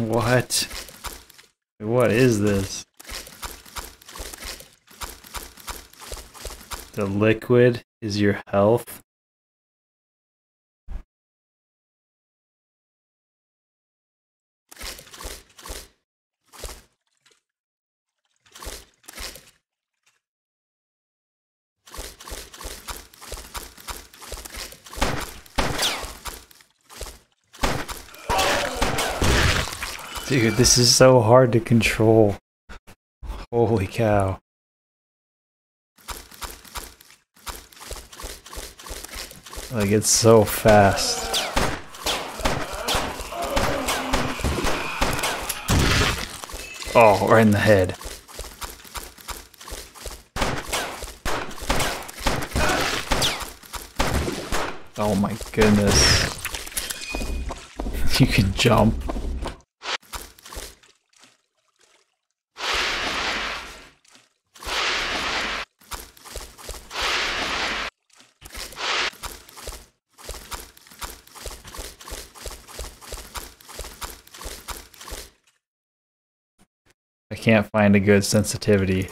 What? What is this? The liquid is your health? Dude, this is so hard to control. Holy cow. Like, it's so fast. Oh, right in the head. Oh my goodness. You can jump. Can't find a good sensitivity.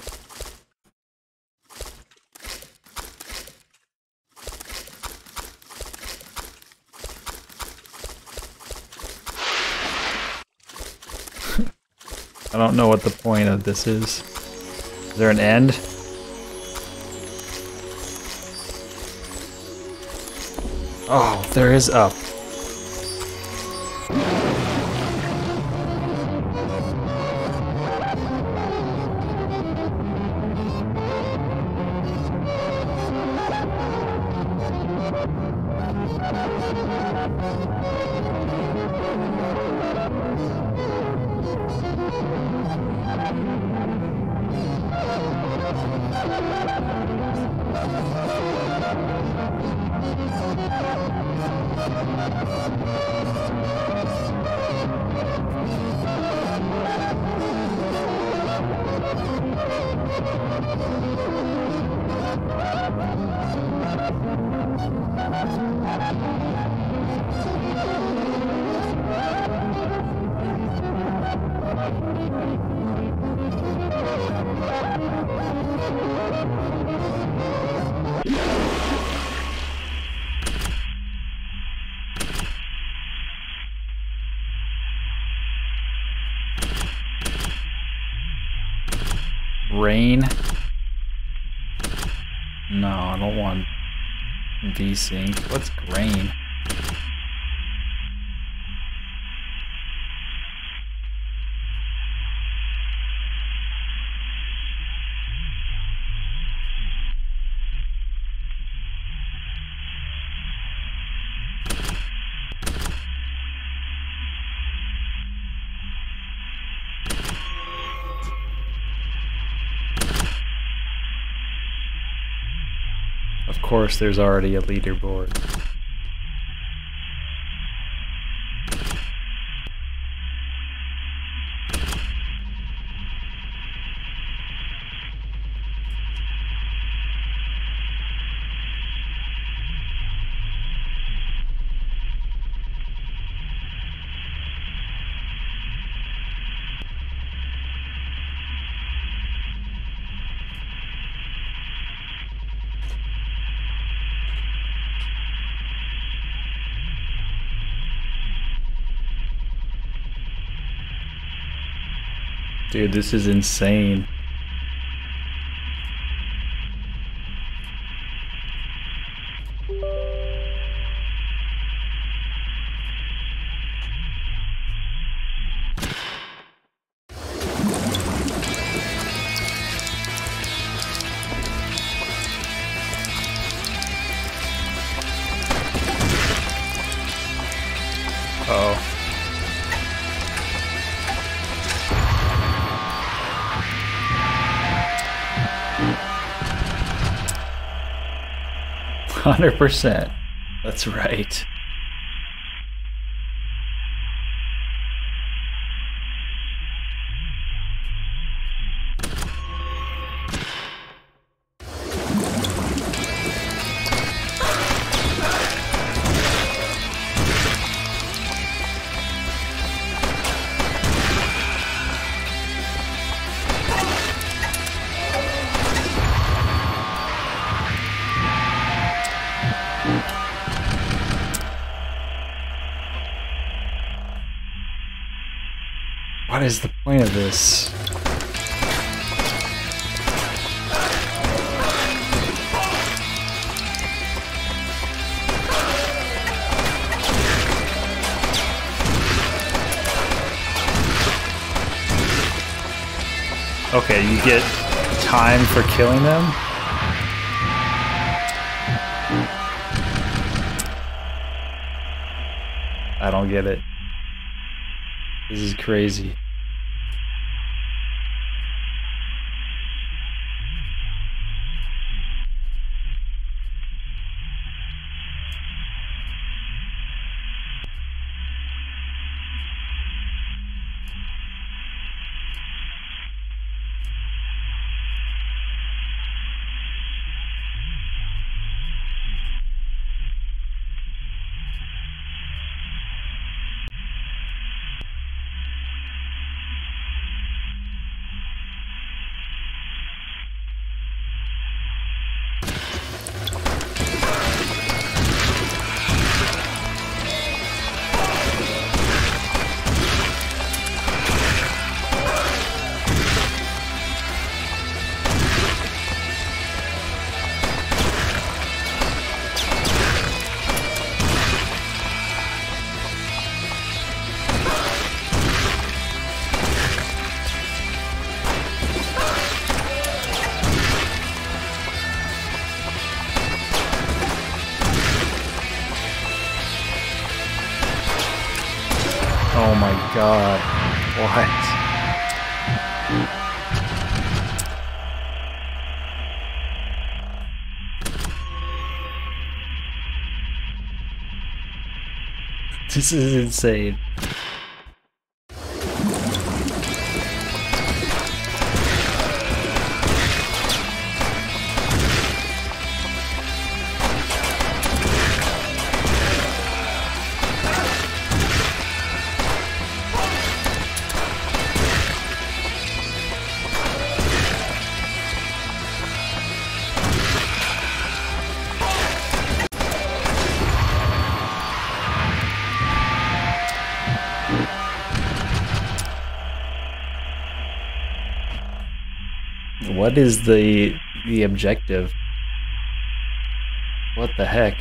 I don't know what the point of this is. Is there an end? Oh, there is up. Rain? No, I don't want these things. What's grain? Of course, there's already a leaderboard. Dude, this is insane. Oh. 100%. That's right. What is the point of this? Okay, you get time for killing them? I don't get it. This is crazy. Oh my god, what? This is insane. What is the objective? What the heck?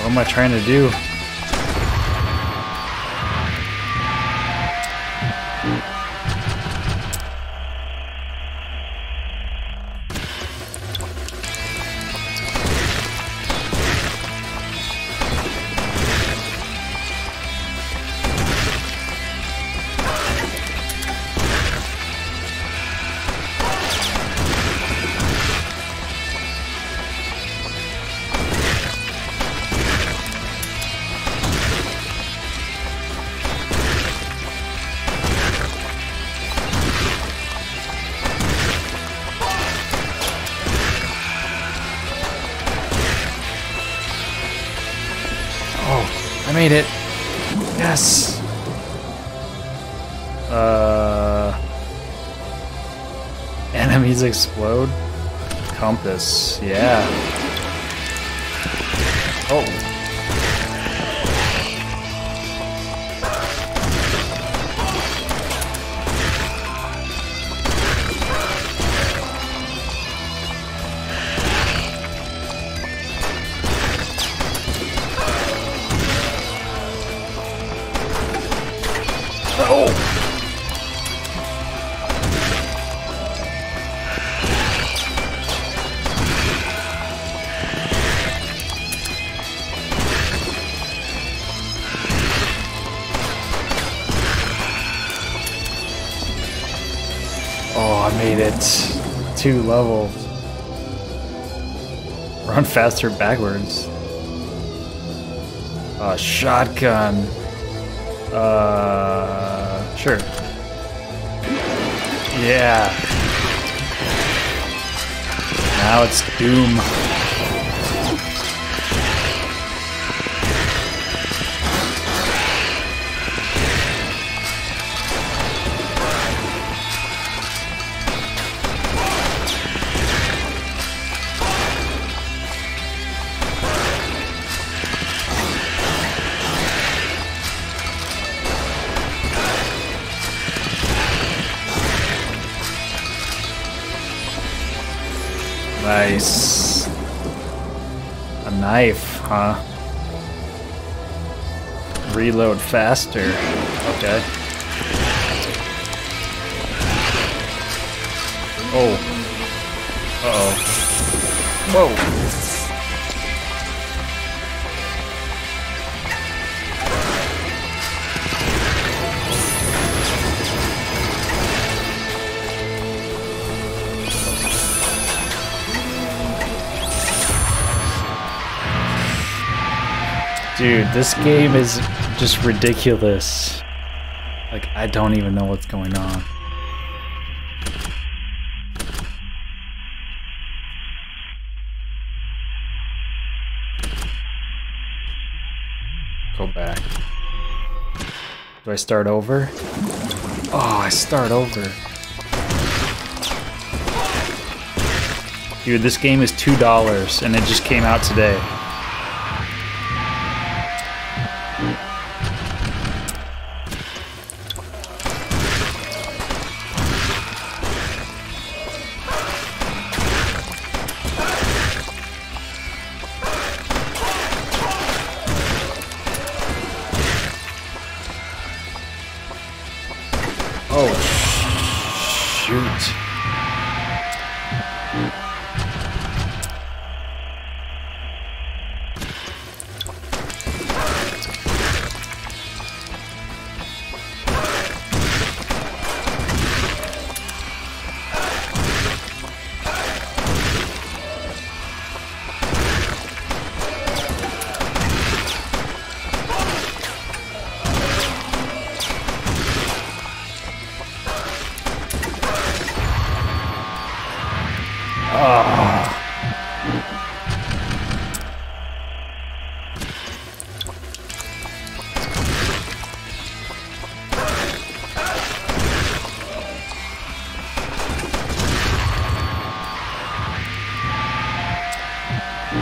What am I trying to do? I made it. Yes. Enemies explode. Compass. Yeah. Oh. Oh, I made it. 2 levels. Run faster backwards. A shotgun. Sure. Yeah. Now it's doom. Nice. A knife, huh? Reload faster. Okay. Oh. Uh-oh. Dude, this game is just ridiculous. Like, I don't even know what's going on. Go back. Do I start over? Oh, I start over. Dude, this game is $2 and it just came out today. Oh, shoot.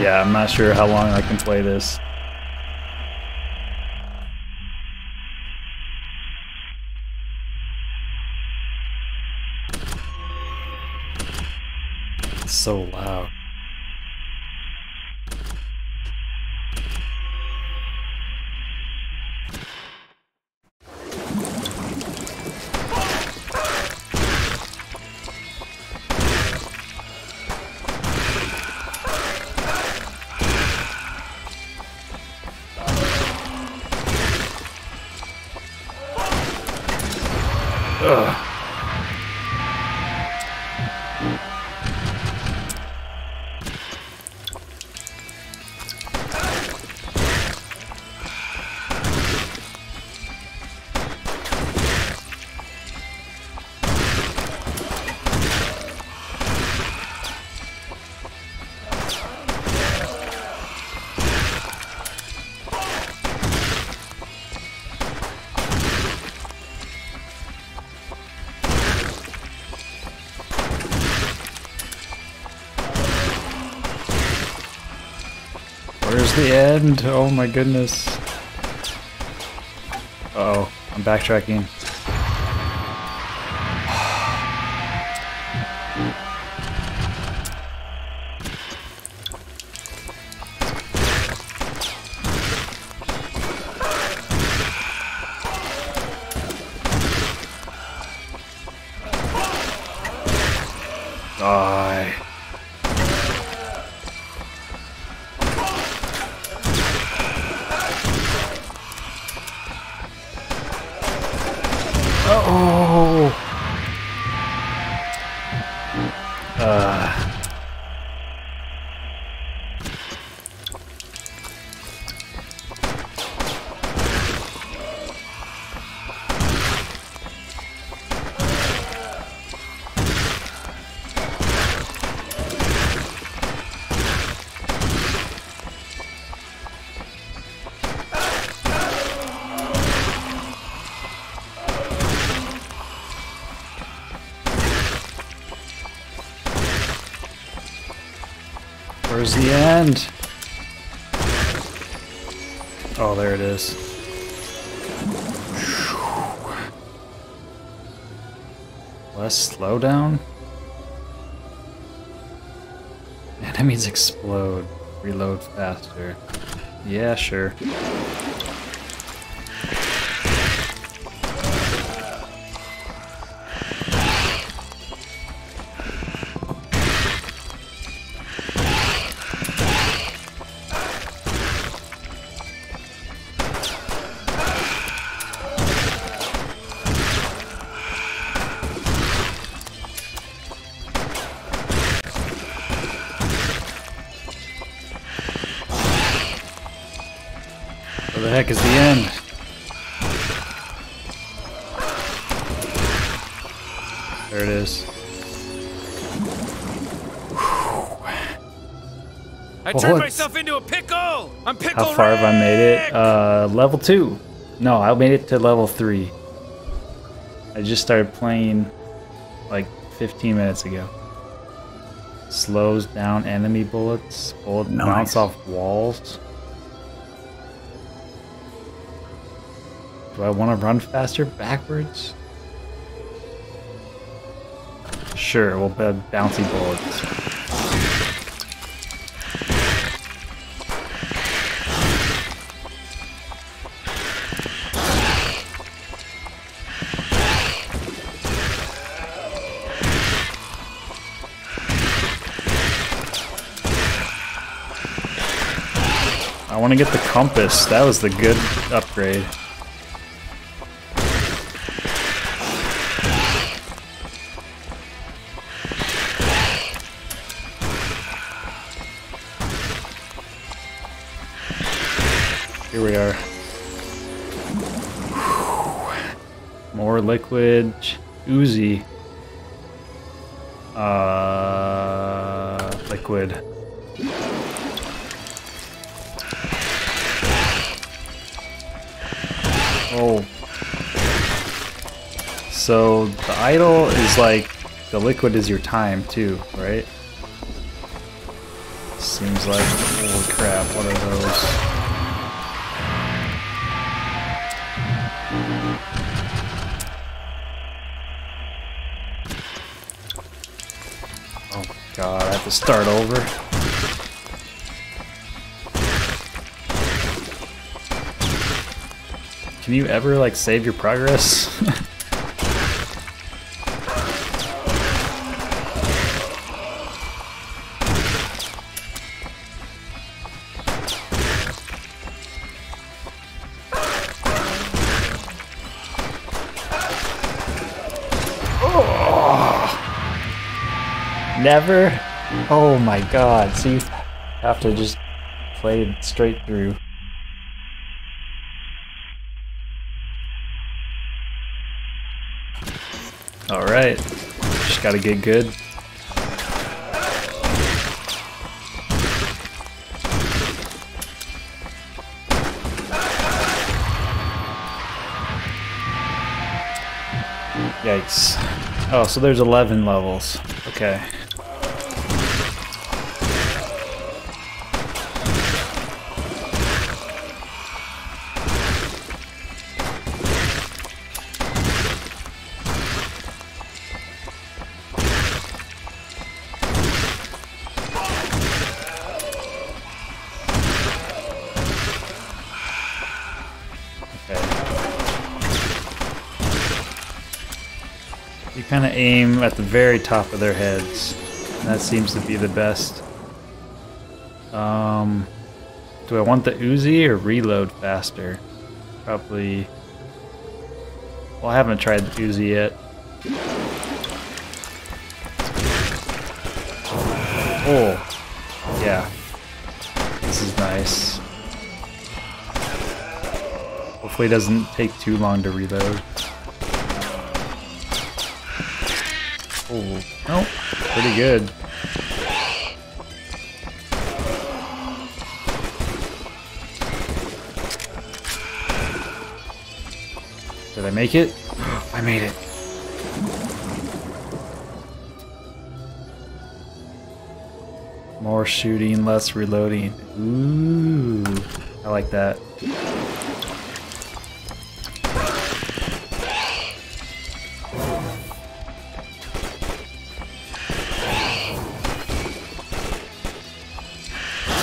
Yeah, I'm not sure how long I can play this. It's so loud. Ugh. Where's the end? Oh my goodness. Uh-oh, I'm backtracking. Die. Where's the end? Oh, there it is. Less slowdown? Enemies explode. Reload faster. Yeah, sure. Where the heck is the end? There it is. I turned myself into a pickle! I'm Pickle Rick! How far have I made it? Level 2. No, I made it to level 3. I just started playing like 15 minutes ago. Slows down enemy bullets. Bullets bounce off walls. Do I want to run faster backwards? Sure, we'll bet bouncy bullets. I want to get the compass. That was the good upgrade. Here we are. More liquid oozy. Liquid. Oh. So the idle is like the liquid is your time too, right? Seems like holy crap, what are those? Oh god, I have to start over. Can you ever, like, save your progress? Never? Oh my god, so you have to just play it straight through. Alright, just gotta get good. Yikes. Oh, so there's 11 levels. Okay. You kind of aim at the very top of their heads. That seems to be the best. Do I want the Uzi or reload faster? Probably. Well, I haven't tried the Uzi yet. Oh, yeah. This is nice. Hopefully it doesn't take too long to reload. Oh, nope. Pretty good. Did I make it? I made it. More shooting, less reloading. Ooh, I like that.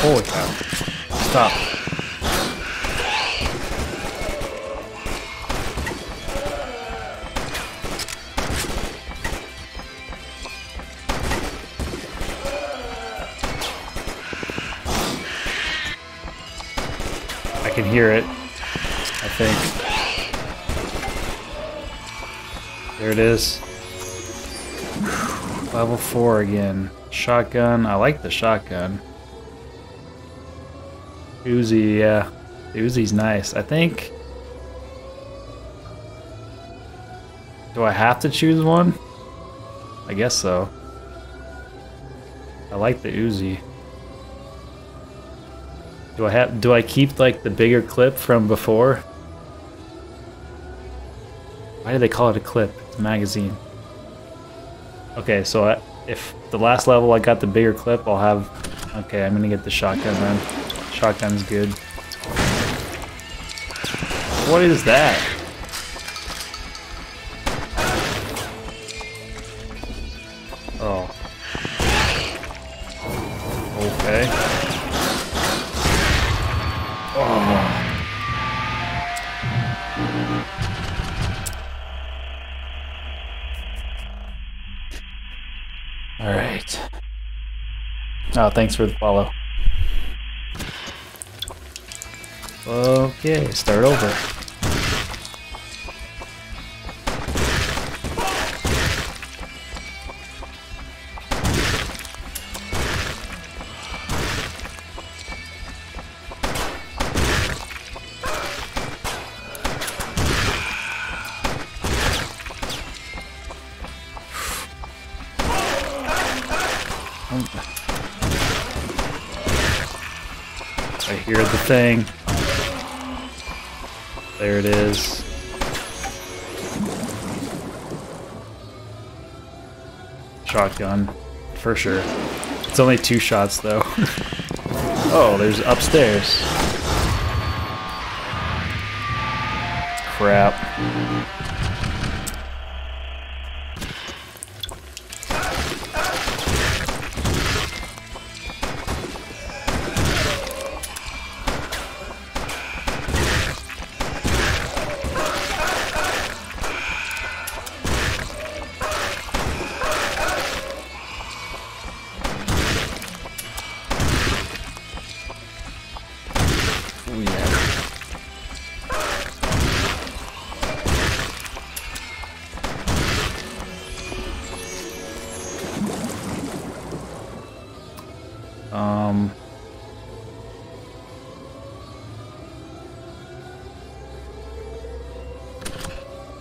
Holy cow. Stop. I can hear it, I think. There it is. Level 4 again. Shotgun. I like the shotgun. Uzi, yeah. The Uzi's nice. I think... do I have to choose one? I guess so. I like the Uzi. Do I keep, like, the bigger clip from before? Why do they call it a clip? It's a magazine. Okay, so if the last level I got the bigger clip, I'll have... okay, I'm gonna get the shotgun then. Shotgun's good. What is that? Oh. Okay. Oh. All right. Oh, thanks for the follow. Okay, start over. I hear the thing. There it is. Shotgun, for sure. It's only 2 shots though. Oh, there's upstairs. Crap.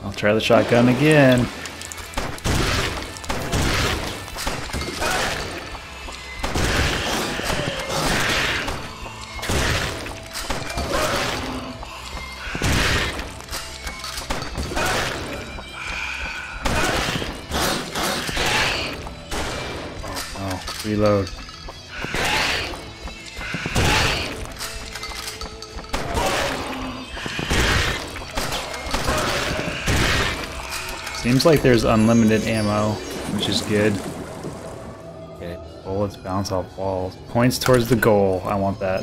I'll try the shotgun again. Oh, reload. Seems like there's unlimited ammo, which is good. Okay, bullets bounce off walls. Points towards the goal. I want that.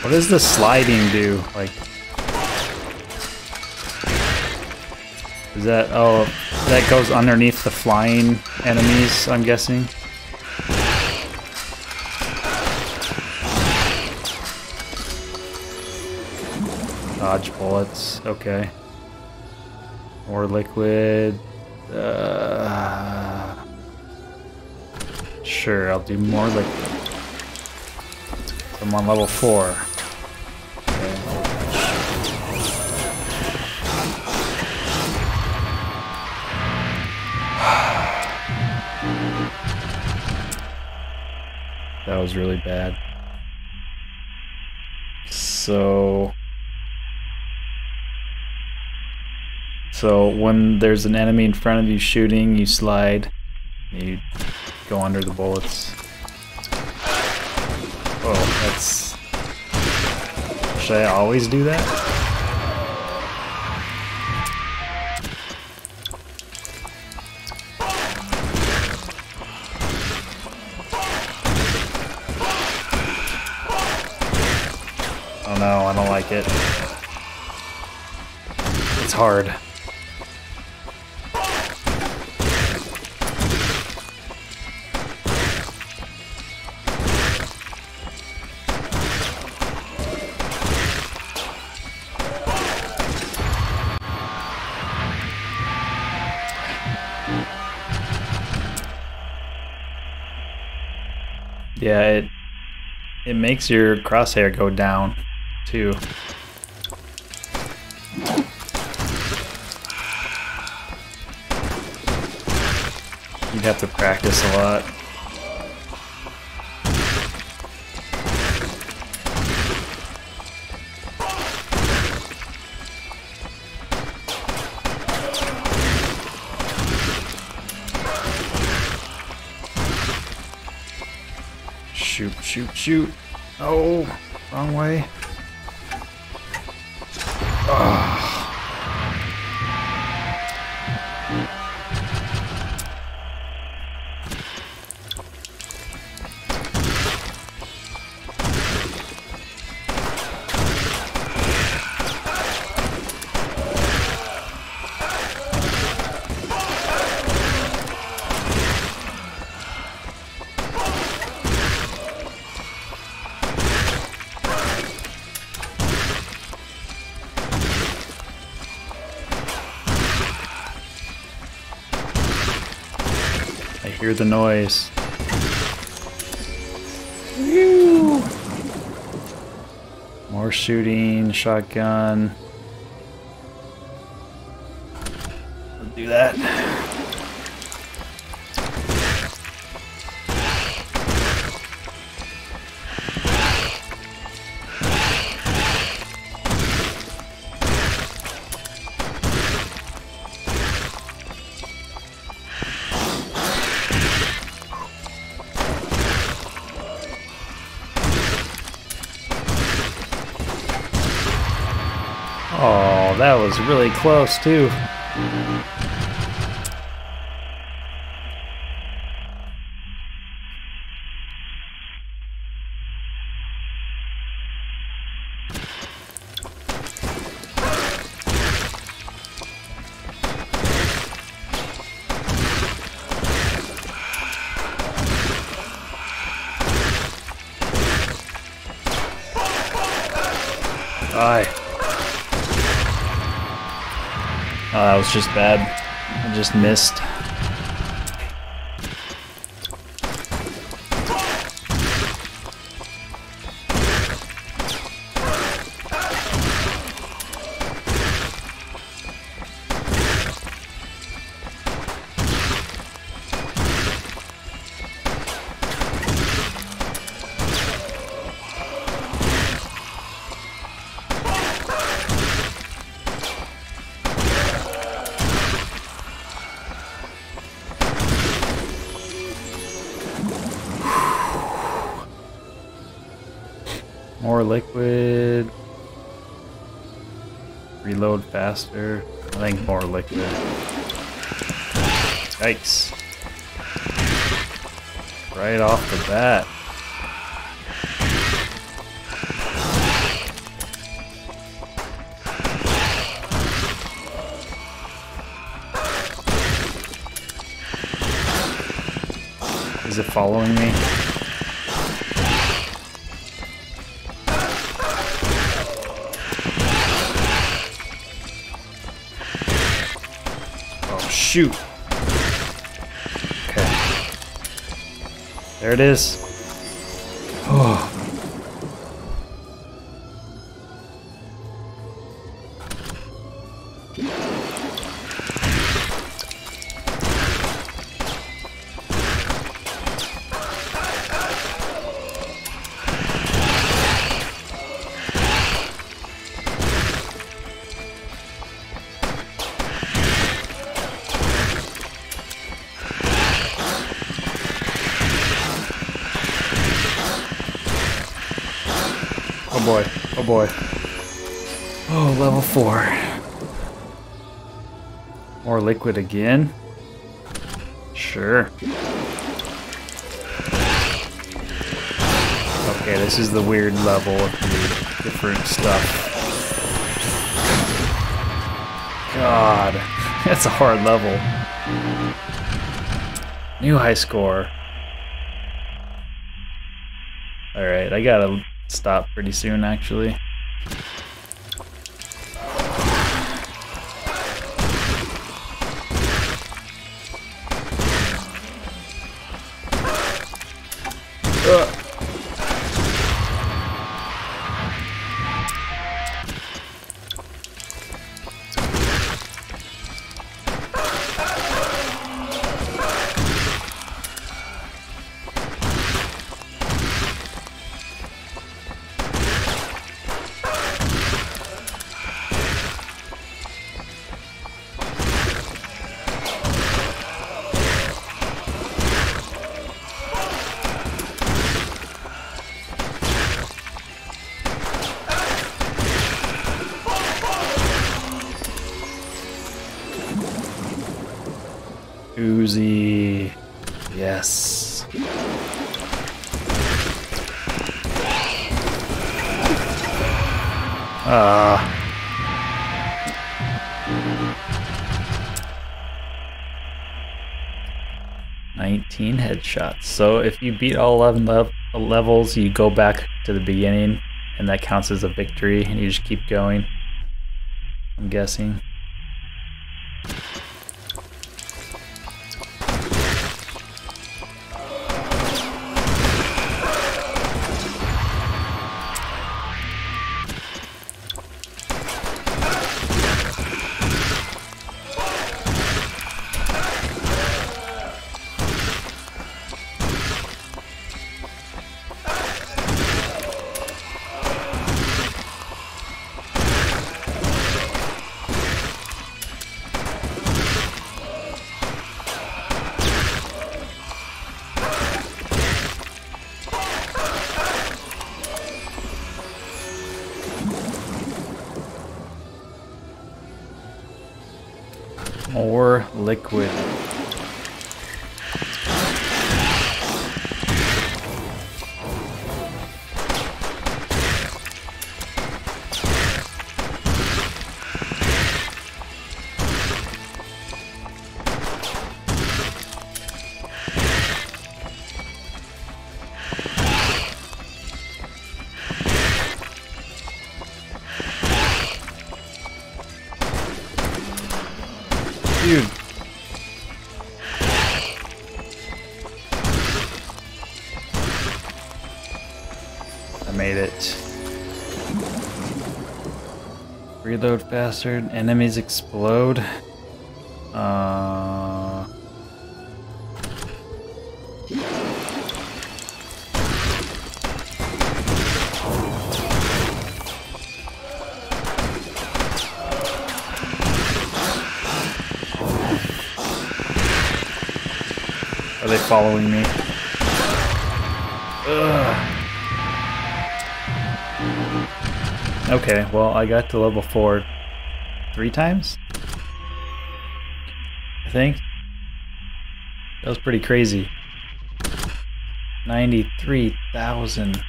What does the sliding do? Like, is that... oh. That goes underneath the flying enemies, I'm guessing. Dodge bullets, okay. More liquid. Sure, I'll do more liquid. I'm on level 4. That was really bad. So when there's an enemy in front of you shooting, you slide, you go under the bullets. Oh, that's... Should I always do that? No, I don't like it. It's hard. Yeah, it makes your crosshair go down. Too. You'd have to practice a lot. Shoot, shoot, shoot. Oh, wrong way. Hear the noise. Woo. More shooting, shotgun. Let's do that. Oh, that was really close, too. Die. Oh, that was just bad. I just missed. More liquid. Reload faster. I think more liquid. Yikes. Right off the bat. Is it following me? Shoot. Okay. There it is. Oh. Oh boy. Oh, level 4. More liquid again? Sure. Okay, this is the weird level of the different stuff. God, that's a hard level. New high score. Alright, I gotta stop pretty soon, actually. Uzi. Yes. Ah. 19 headshots. So if you beat all 11 levels, you go back to the beginning, and that counts as a victory, and you just keep going, I'm guessing. More liquid. Dude. I made it. Reload faster, enemies explode. Are they following me? Ugh. Okay, well, I got to level 4 3 times, I think. That was pretty crazy. 93,000.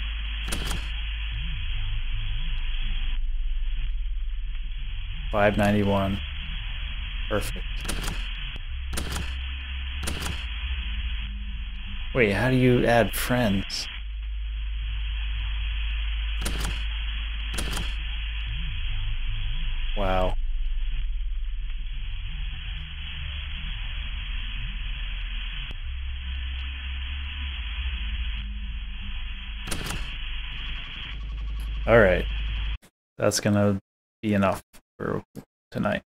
$591. Perfect. Wait, how do you add friends? Wow. All right. That's gonna be enough for tonight.